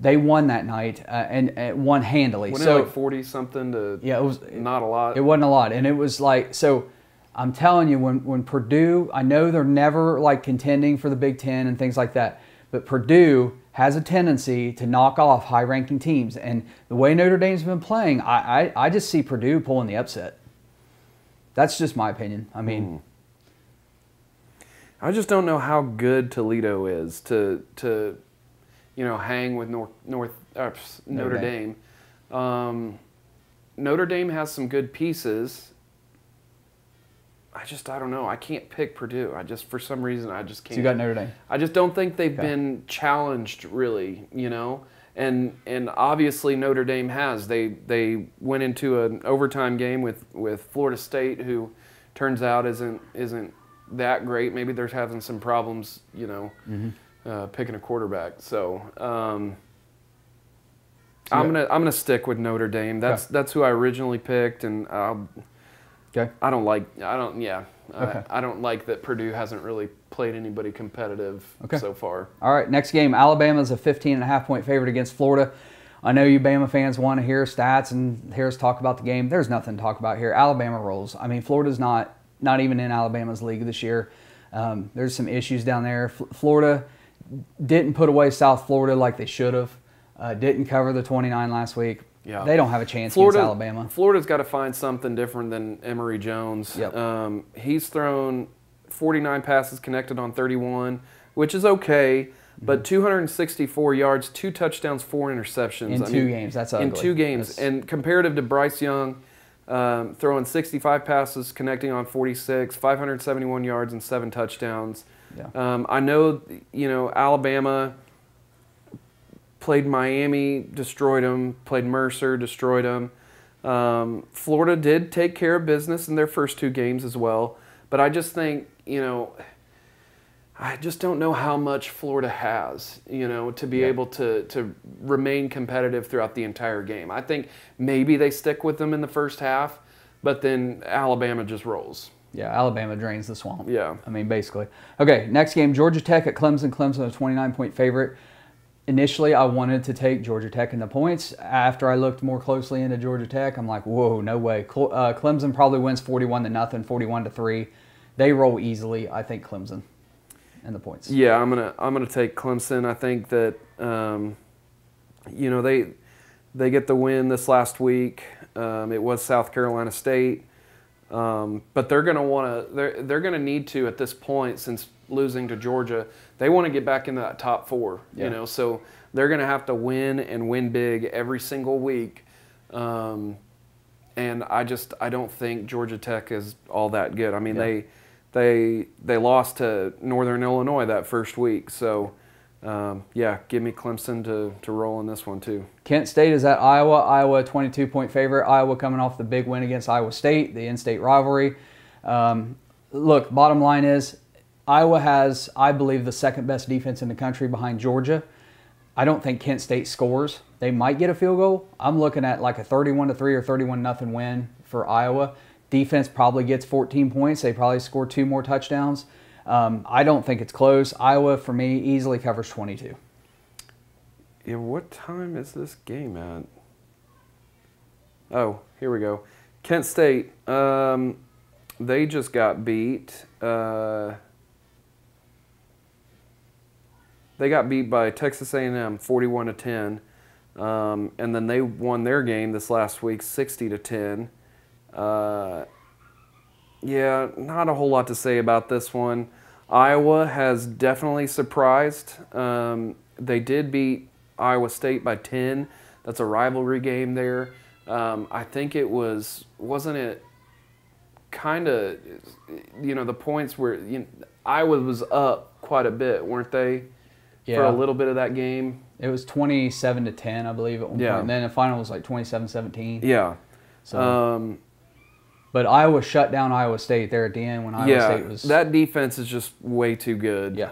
they won that night and won handily. Wasn't it like 40-something to it was not a lot? It wasn't a lot. And it was like, so I'm telling you, when Purdue, I know they're never like contending for the Big Ten and things like that, but Purdue has a tendency to knock off high-ranking teams. And the way Notre Dame's been playing, I just see Purdue pulling the upset. That's just my opinion. I mean, I just don't know how good Toledo is to hang with Notre Dame. Notre Dame has some good pieces. I don't know. I can't pick Purdue. For some reason, I just can't. So you got Notre Dame. I just don't think they've been challenged, really, And obviously Notre Dame has. They went into an overtime game with Florida State, who turns out isn't that great. Maybe they're having some problems, you know, picking a quarterback. So I'm gonna stick with Notre Dame. That's that's who I originally picked, and I don't like that Purdue hasn't really played anybody competitive so far. All right, next game, Alabama's a 15.5-point favorite against Florida. I know you Bama fans want to hear stats and hear us talk about the game. There's nothing to talk about here. Alabama rolls. I mean, Florida's not even in Alabama's league this year. There's some issues down there. Florida didn't put away South Florida like they should have. Didn't cover the 29 last week. Yeah. They don't have a chance against Alabama. Florida's got to find something different than Emory Jones. Yep. He's thrown 49 passes connected on 31, which is okay, but 264 yards, 2 touchdowns, 4 interceptions. In two games, that's ugly. In 2 games. That's... And comparative to Bryce Young, throwing 65 passes, connecting on 46, 571 yards, and 7 touchdowns. Yeah. I know, you know, Alabama played Miami, destroyed them. Played Mercer, destroyed them. Florida did take care of business in their first 2 games as well. But I just think, you know, I just don't know how much Florida has, you know, to be able to remain competitive throughout the entire game. I think maybe they stick with them in the first half, but then Alabama just rolls. Yeah, Alabama drains the swamp. Yeah. I mean, basically. Okay, next game, Georgia Tech at Clemson. Clemson, a 29-point favorite. Initially, I wanted to take Georgia Tech in the points. After I looked more closely into Georgia Tech, I'm like, whoa, no way. Clemson probably wins 41-0, 41-3. They roll easily. I think Clemson in the points. Yeah, I'm gonna take Clemson. I think that you know, they get the win this last week. It was South Carolina State, but they're gonna need to at this point, since losing to Georgia, they want to get back into that top 4, you know, so they're going to have to win and win big every single week. And I don't think Georgia Tech is all that good. I mean, they lost to Northern Illinois that first week. So, yeah, give me Clemson to roll in this one too. Kent State is at Iowa. Iowa, a 22-point favorite. Iowa coming off the big win against Iowa State, the in-state rivalry. Look, bottom line is, Iowa has, I believe, the second-best defense in the country behind Georgia. I don't think Kent State scores. They might get a field goal. I'm looking at like a 31-3 or 31-0 win for Iowa. Defense probably gets 14 points. They probably score 2 more touchdowns. I don't think it's close. Iowa, for me, easily covers 22. Yeah, what time is this game at? Oh, here we go. Kent State, they just got beat. They got beat by Texas A&M 41-10, and then they won their game this last week 60-10. Yeah, not a whole lot to say about this one. Iowa has definitely surprised. They did beat Iowa State by 10. That's a rivalry game there. I think it was, wasn't it kind of, you know, the points where, you know, Iowa was up quite a bit, weren't they? Yeah. For a little bit of that game. It was 27-10, I believe, at one point. And then the final was like 27-17. Yeah. So, but Iowa shut down Iowa State there at the end when Iowa State was... that defense is just way too good. Yeah.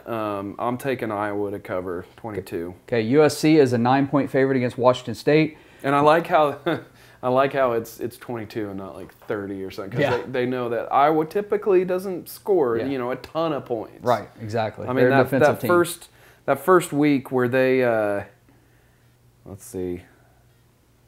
I'm taking Iowa to cover 22. Okay, USC is a 9-point favorite against Washington State. And I like how... I like how it's 22 and not like 30 or something, because they know that Iowa typically doesn't score, you know, a ton of points. Right, exactly. I mean, that first... That first week where they, let's see,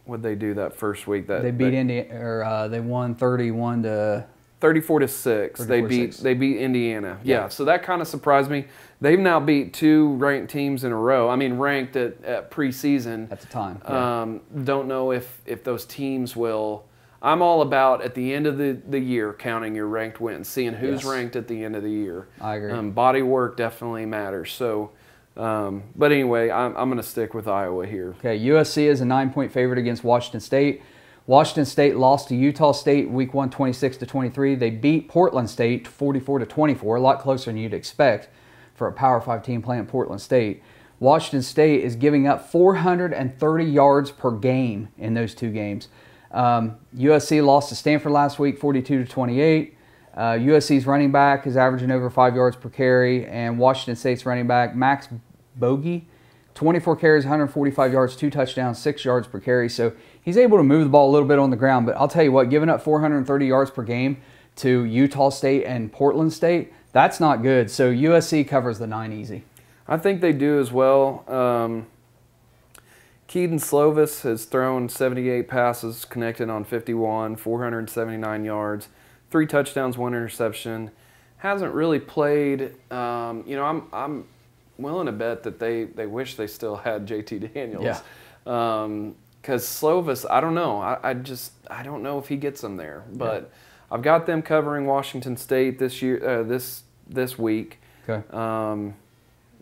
what'd they do that first week? That they beat Indiana, or they won 34-6. They beat Indiana. Yeah, so that kind of surprised me. They've now beat 2 ranked teams in a row. I mean, ranked at preseason. At the time. Don't know if those teams will. I'm all about, at the end of the year, counting your ranked wins, seeing who's ranked at the end of the year. I agree. Body work definitely matters. So. But anyway, I'm going to stick with Iowa here. Okay, USC is a 9-point favorite against Washington State. Washington State lost to Utah State week 1, 26-23. They beat Portland State 44-24, a lot closer than you'd expect for a Power 5 team playing Portland State. Washington State is giving up 430 yards per game in those 2 games. USC lost to Stanford last week 42-28. USC's running back is averaging over 5 yards per carry, and Washington State's running back, Max Bogey, 24 carries, 145 yards, 2 touchdowns, 6 yards per carry. So he's able to move the ball a little bit on the ground, but I'll tell you what, giving up 430 yards per game to Utah State and Portland State, that's not good. So USC covers the 9 easy. I think they do as well. Keaton Slovis has thrown 78 passes, connected on 51, 479 yards, 3 touchdowns, 1 interception. Hasn't really played. You know, I'm willing to bet that they wish they still had JT Daniels. Yeah. Because Slovis, I don't know. I don't know if he gets them there. But yeah. I've got them covering Washington State this year, this week. Okay.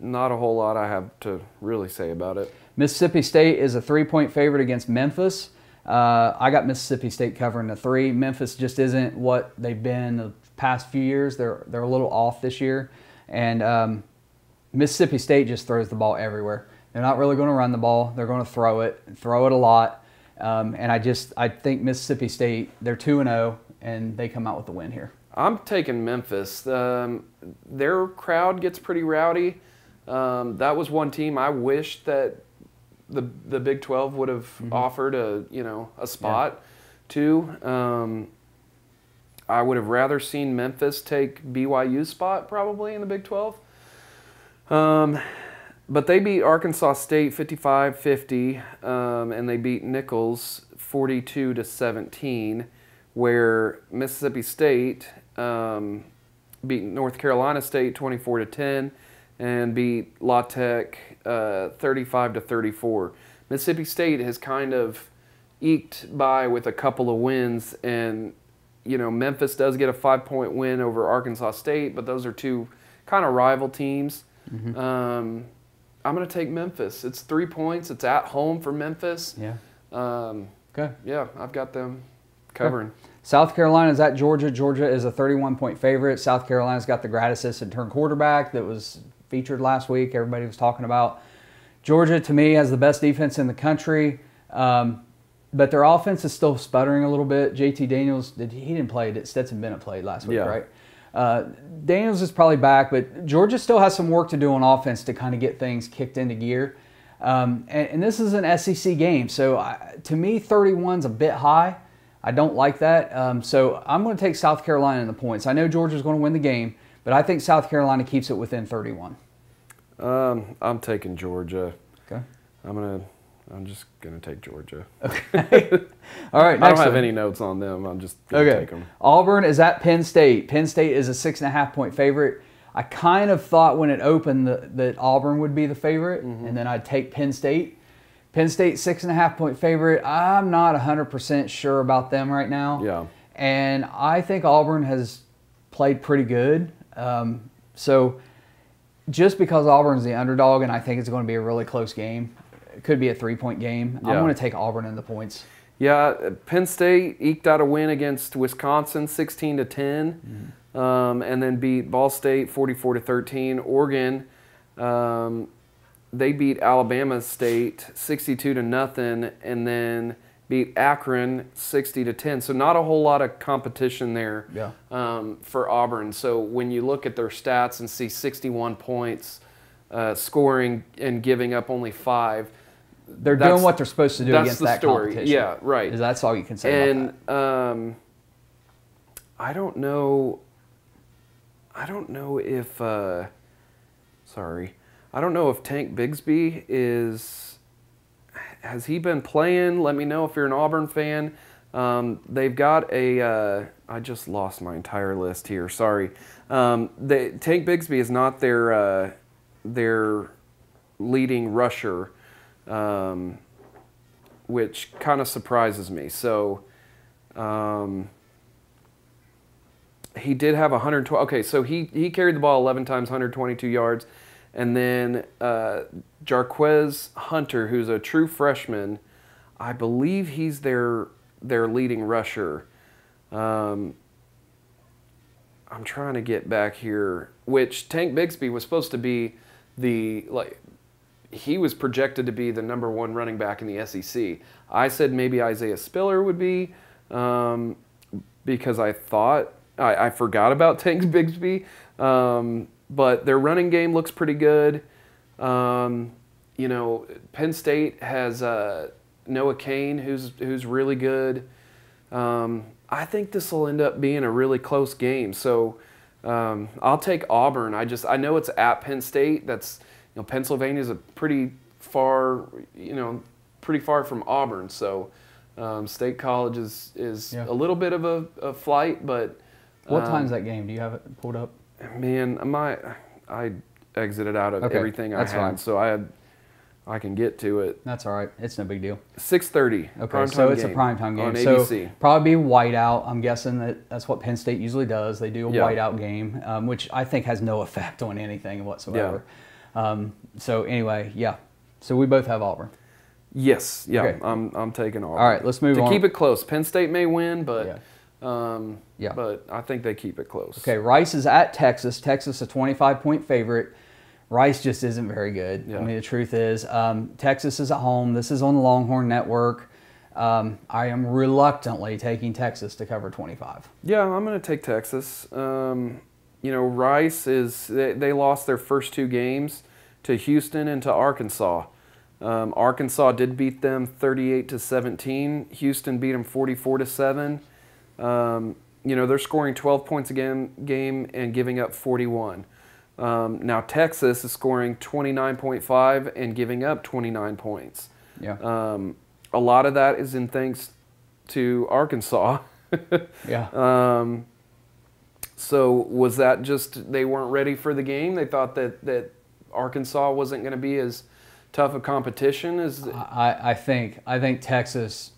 Not a whole lot I have to really say about it. Mississippi State is a 3-point favorite against Memphis. I got Mississippi State covering the 3. Memphis just isn't what they've been the past few years. They're a little off this year. And Mississippi State just throws the ball everywhere. They're not really going to run the ball. They're going to throw it a lot. And I think Mississippi State, they're 2-0, and they come out with the win here. I'm taking Memphis. Their crowd gets pretty rowdy. That was one team I wished that the Big 12 would have offered a spot to. I would have rather seen Memphis take BYU's spot probably in the Big 12. But they beat Arkansas State 55-50, and they beat Nichols 42-17, where Mississippi State beat North Carolina State 24-10. And beat La Tech 35-34. Mississippi State has kind of eked by with a couple of wins, and Memphis does get a 5-point win over Arkansas State, but those are two kind of rival teams. Mm-hmm. I'm going to take Memphis. It's 3 points. It's at home for Memphis. Yeah. Okay. Yeah, I've got them covering. Okay. South Carolina's at Georgia. Georgia is a 31-point favorite. South Carolina's got the grad assistant turned quarterback that was featured last week, everybody was talking about. Georgia, to me, has the best defense in the country, but their offense is still sputtering a little bit. JT Daniels, he didn't play. Stetson Bennett played last week, right? Daniels is probably back, but Georgia still has some work to do on offense to kind of get things kicked into gear. And this is an SEC game, so to me, 31's a bit high. I don't like that, so I'm going to take South Carolina in the points. I know Georgia's going to win the game, but I think South Carolina keeps it within 31. I'm taking Georgia. Okay. I'm just gonna take Georgia. Okay. All right. Next I don't have any notes on them. I'm just gonna take them. Auburn is at Penn State. Penn State is a 6.5-point favorite. I kind of thought when it opened that Auburn would be the favorite, and then I'd take Penn State. Penn State 6.5-point favorite. I'm not 100% sure about them right now. Yeah. And I think Auburn has played pretty good. So just because Auburn's the underdog and I think it's going to be a really close game, it could be a 3-point game, yeah. I'm going to take Auburn in the points. Yeah, Penn State eked out a win against Wisconsin 16-10, and then beat Ball State 44-13. Oregon, they beat Alabama State 62-0, and then beat Akron 60-10. So not a whole lot of competition there for Auburn. So when you look at their stats and see 61 points, scoring and giving up only 5, they're doing what they're supposed to do against that competition. Yeah, right. That's all you can say about that. And I don't know if Tank Bigsby has he been playing? Let me know if you're an Auburn fan. They've got I just lost my entire list here. Sorry. Tank Bigsby is not their leading rusher, which kind of surprises me. So he did have 112. Okay, so he carried the ball 11 times, 122 yards. And then Jarquez Hunter, who's a true freshman, I believe he's their leading rusher. I'm trying to get back here, which Tank Bigsby was supposed to be he was projected to be the number 1 running back in the SEC. I said maybe Isaiah Spiller would be because I thought I forgot about Tank Bigsby, but their running game looks pretty good. You know, Penn State has Noah Kane, who's really good. I think this will end up being a really close game. So I'll take Auburn. I know it's at Penn State. That's, you know, Pennsylvania's a pretty far, you know, pretty far from Auburn. So State College is yeah, a little bit of a flight, but what time's that game? Do you have it pulled up? Man, I exited out of everything I had, fine. So I can get to it. That's all right. It's no big deal. 6:30. Okay, so it's a primetime game on ABC. So probably whiteout. I'm guessing that's what Penn State usually does. They do a whiteout game, which I think has no effect on anything whatsoever. Yeah. So anyway, yeah. So we both have Auburn. Yes. Yeah. Okay. I'm taking Auburn. All right. Let's move on. To keep it close. Penn State may win, but. Yeah. But I think they keep it close. Okay, Rice is at Texas. Texas a 25-point favorite. Rice just isn't very good. Yeah. I mean, the truth is, Texas is at home. This is on the Longhorn Network. I am reluctantly taking Texas to cover 25. Yeah, I'm going to take Texas. You know, Rice is they lost their first two games to Houston and to Arkansas. Arkansas did beat them 38-17. Houston beat them 44-7. You know, they're scoring 12 points a game and giving up 41. Now Texas is scoring 29.5 and giving up 29 points. Yeah. A lot of that is in thanks to Arkansas. Yeah. So was that just they weren't ready for the game? They thought that Arkansas wasn't going to be as tough a competition as I think Texas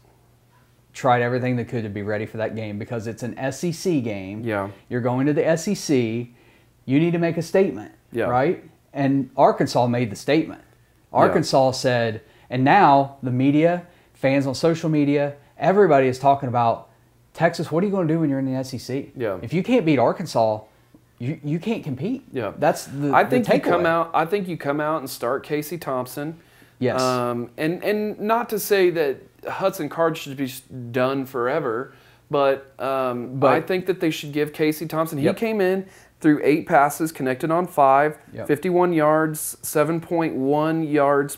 tried everything they could to be ready for that game because it's an SEC game. Yeah. You're going to the SEC. You need to make a statement, right? And Arkansas made the statement. Arkansas said, and now the media, fans on social media, everybody is talking about, Texas, what are you going to do when you're in the SEC? Yeah. If you can't beat Arkansas, you can't compete. Yeah. That's the takeaway. I think you come out and start Casey Thompson. Yes. And not to say that Hudson Card should be done forever, but I think that they should give Casey Thompson. He came in, threw 8 passes, connected on 5, 51 yards, 7.1 yards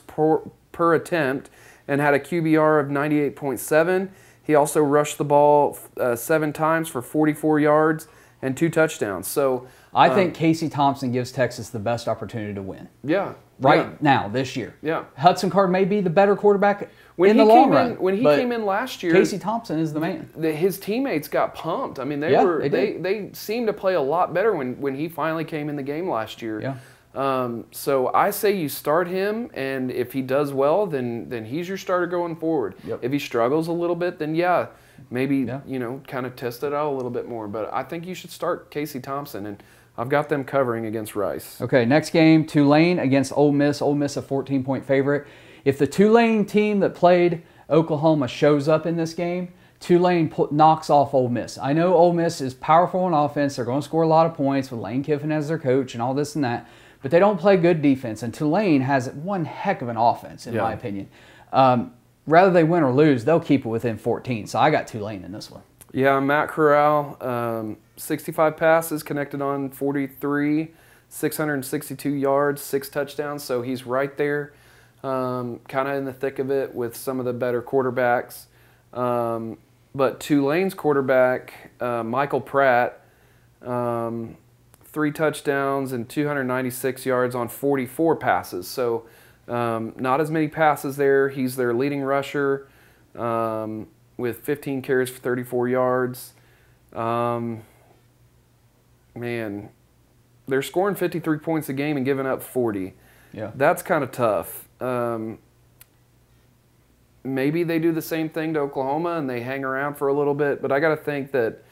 per attempt, and had a QBR of 98.7. He also rushed the ball 7 times for 44 yards and 2 touchdowns. So I think Casey Thompson gives Texas the best opportunity to win. Yeah. Right now, this year. Yeah. Hudson Card may be the better quarterback in the long run. When he came in last year, Casey Thompson is the man. His teammates got pumped. I mean, they seemed to play a lot better when he finally came in the game last year. Yeah. So I say you start him, and if he does well, then he's your starter going forward. Yep. If he struggles a little bit, then you know, kind of test it out a little bit more. But I think you should start Casey Thompson, and I've got them covering against Rice. Okay, next game, Tulane against Ole Miss. Ole Miss a 14-point favorite. If the Tulane team that played Oklahoma shows up in this game, Tulane knocks off Ole Miss. I know Ole Miss is powerful on offense. They're going to score a lot of points with Lane Kiffin as their coach and all this and that. But they don't play good defense, and Tulane has one heck of an offense, in my opinion. Rather they win or lose, they'll keep it within 14. So I got Tulane in this one. Yeah, Matt Corral, 65 passes, connected on 43, 662 yards, 6 touchdowns. So he's right there, kind of in the thick of it with some of the better quarterbacks. But Tulane's quarterback, Michael Pratt, 3 touchdowns and 296 yards on 44 passes. So not as many passes there. He's their leading rusher with 15 carries for 34 yards. Man, they're scoring 53 points a game and giving up 40. Yeah. That's kind of tough. Maybe they do the same thing to Oklahoma and they hang around for a little bit, but I got to think that,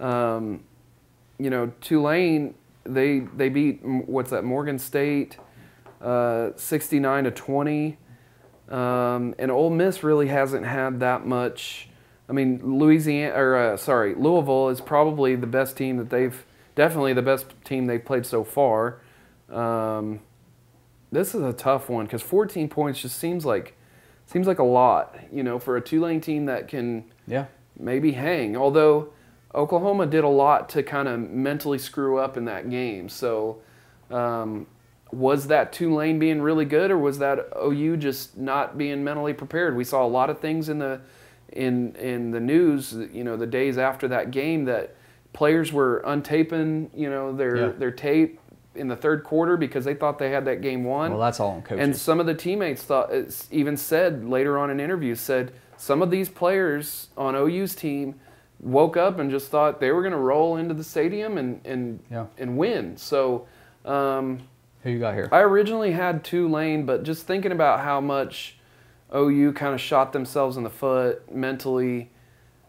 you know, Tulane, they beat, what's that, Morgan State, 69-20. And Ole Miss really hasn't had that much. I mean, Louisville is probably the best team that they've played so far. This is a tough one because 14 points just seems like a lot, you know, for a Tulane team that can maybe hang. Although Oklahoma did a lot to kind of mentally screw up in that game. So was that Tulane being really good, or was that OU just not being mentally prepared? We saw a lot of things in the news, you know, the days after that game, that players were untaping, you know, their tape in the third quarter because they thought they had that game won. Well, that's all on coaches. And some of the teammates thought, even said later on in interviews, said some of these players on OU's team woke up and just thought they were going to roll into the stadium and win. So who you got here? I originally had Tulane, but just thinking about how much OU kind of shot themselves in the foot mentally,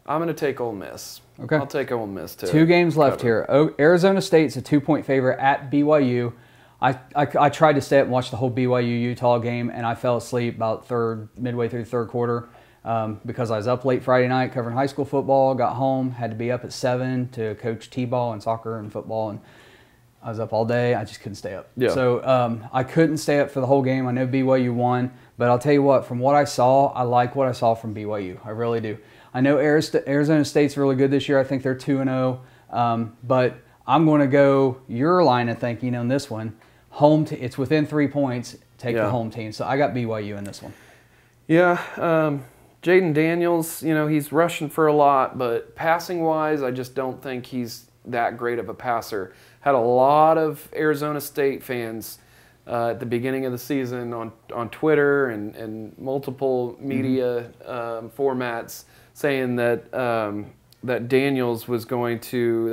I'm going to take Ole Miss. Okay. I'll take Ole Miss, too. 2 games left here. Arizona State's a 2-point favorite at BYU. I tried to stay up and watch the whole BYU-Utah game, and I fell asleep about midway through the third quarter because I was up late Friday night covering high school football, got home, had to be up at 7 to coach T-ball and soccer and football, and I was up all day. I just couldn't stay up. Yeah. So I couldn't stay up for the whole game. I know BYU won, but I'll tell you what, from what I saw, I like what I saw from BYU. I really do. I know Arizona State's really good this year. I think they're 2-0, but I'm going to go your line of thinking on this one. It's within 3 points. Take the home team. So I got BYU in this one. Yeah, Jaden Daniels, you know, he's rushing for a lot, but passing-wise, I just don't think he's that great of a passer. Had a lot of Arizona State fans at the beginning of the season on Twitter and multiple media formats saying that Jaden Daniels was going to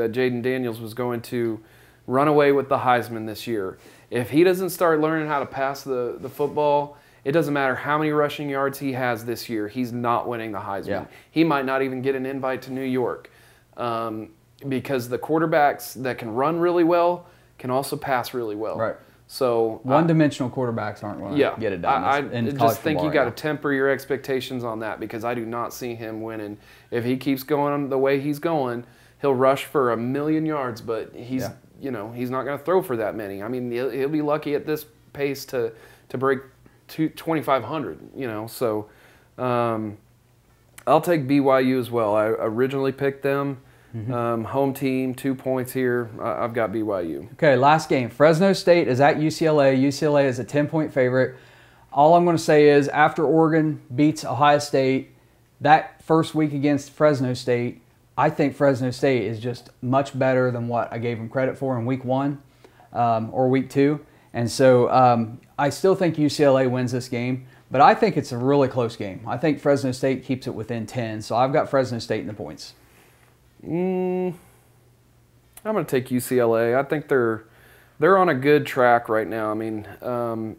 run away with the Heisman this year. If he doesn't start learning how to pass the football, it doesn't matter how many rushing yards he has this year, he's not winning the Heisman. Yeah. He might not even get an invite to New York. Because the quarterbacks that can run really well can also pass really well. Right. So one-dimensional quarterbacks aren't going to get it done. I just think you got to temper your expectations on that, because I do not see him winning. If he keeps going the way he's going, he'll rush for 1,000,000 yards, but he's you know, he's not going to throw for that many. I mean, he'll be lucky at this pace to break 2,500. You know, so I'll take BYU as well. I originally picked them. Home team, 2 points here. I've got BYU. Okay, last game. Fresno State is at UCLA. UCLA is a 10-point favorite. All I'm going to say is, after Oregon beats Ohio State, that first week against Fresno State, I think Fresno State is just much better than what I gave them credit for in week one or week two. And so I still think UCLA wins this game, but I think it's a really close game. I think Fresno State keeps it within 10, so I've got Fresno State in the points. I'm going to take UCLA. I think they're on a good track right now. I mean,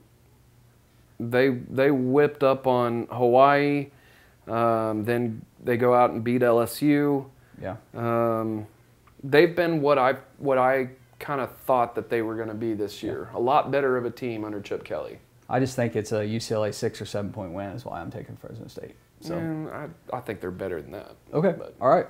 they whipped up on Hawaii, then they go out and beat LSU. Yeah. They've been what I kind of thought that they were going to be this year. Yeah. A lot better of a team under Chip Kelly. I just think it's a UCLA 6 or 7 point win is why I'm taking Fresno State. So I think they're better than that. Okay. But. All right.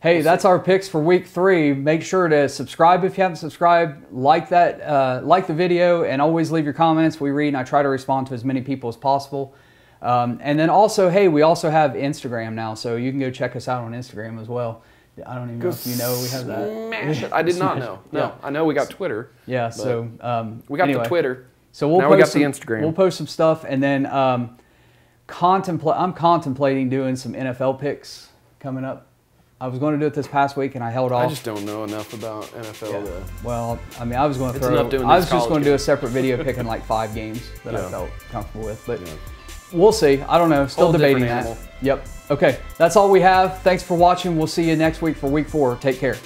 Hey, that's our picks for week 3. Make sure to subscribe if you haven't subscribed. Like the video, and always leave your comments. We read and I try to respond to as many people as possible. And then also, hey, we also have Instagram now, so you can go check us out on Instagram as well. I don't even know if you know we have that. I did not know. No, yeah. I know we got Twitter. Yeah, so we got the Twitter. So we'll now post we got the Instagram. We'll post some stuff, and then I'm contemplating doing some NFL picks coming up. I was going to do it this past week, and I held off. I just don't know enough about NFL. Yeah. Well, I mean, I was just going to do a separate video picking like 5 games that I felt comfortable with. But we'll see. I don't know. Still debating that. Yep. Okay. That's all we have. Thanks for watching. We'll see you next week for week 4. Take care.